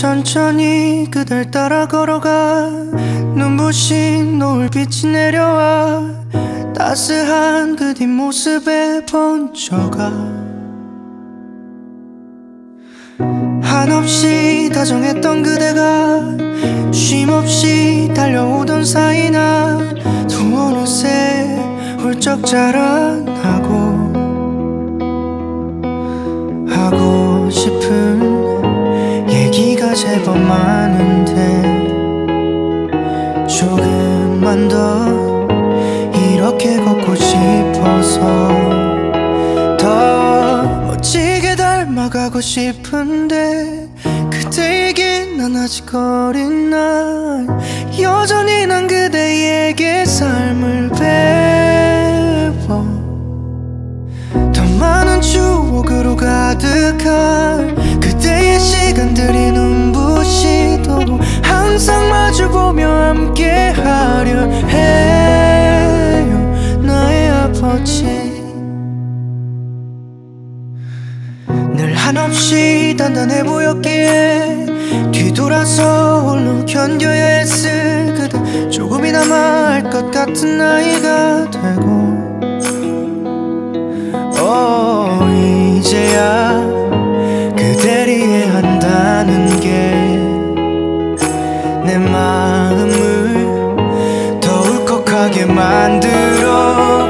천천히 그댈 따라 걸어가. 눈부신 노을빛이 내려와 따스한 그 뒷모습에 번져가. 한없이 다정했던 그대가 쉼없이 달려오던 사이나 또 어느새 훌쩍 자라나고. 하고 싶은 얘기가 제법 많은데 조금만 더 이렇게 걷고 싶어서 더 멋지게 닮아가고 싶은데 그때 얘기 난 아직 어린 날 여전히 난 그대에게 삶을 배워. 더 많은 추억으로 가득한 그때의 시간들이 눈부시도록 항상 마주보며 함께하려 해요 나의 아버지. 늘 한없이 단단해 보였기에 뒤돌아서 홀로 견뎌야 했을 그대. 조금이나마 알 것 같은 나이가 되고 이제야 그댈 이해한다는 게 내 마음을 더 울컥하게 만들어.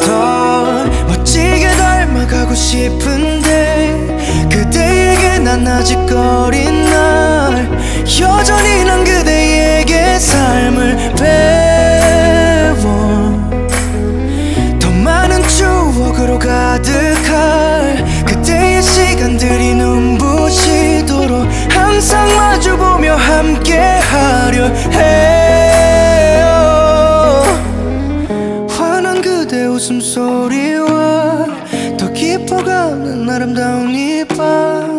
더 멋지게 닮아가고 싶은데 그대에게 난 아직 어린 날 여전히 난 그대에게 삶을 배워. 더 많은 추억으로 가득할 그때의 시간들이 눈부시도록 항상 마주보며 함께하려 해요. 환한 그대 웃음소리와 더 깊어가는 아름다운 이 밤